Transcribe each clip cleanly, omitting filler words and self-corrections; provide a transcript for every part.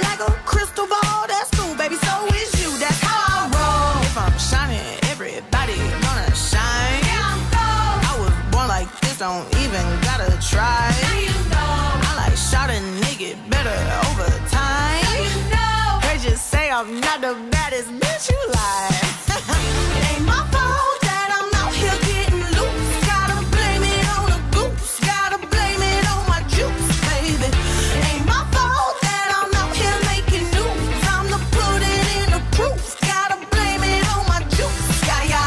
like a crystal ball. That's cool, baby, so is you. That's how I roll. If I'm shining, everybody wanna shine. Yeah, I'm gold. I was born like this, don't even gotta try. Now you know. I like shouting, nigga, better over time. Now you know. They just say I'm not the baddest bitch you like. It ain't my fault that I'm out here getting loose. Gotta blame it on the goose. Gotta blame it on my juice, baby. It ain't my fault that I'm out here making news. I'm the pudding in the proof. Gotta blame it on my juice. Blame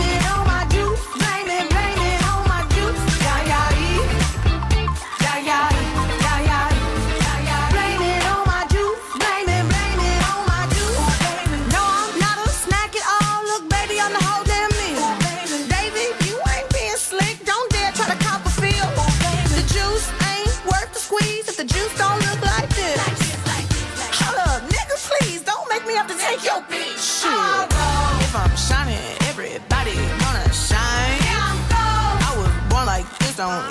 it on my juice. Blame it on my juice. Blame it on my juice. Blame it on my juice, baby. No, I'm not a snack at all. Look, baby, I'm the whole damn meal. David, you ain't being slick. Don't dare try to cop a feel. The juice ain't worth the squeeze if the juice don't look like this. Hold up, nigga, please don't make me have to take your bitch. Shit. If I'm shining, everybody wanna shine. Yeah, I'm gold. I was born like this, don't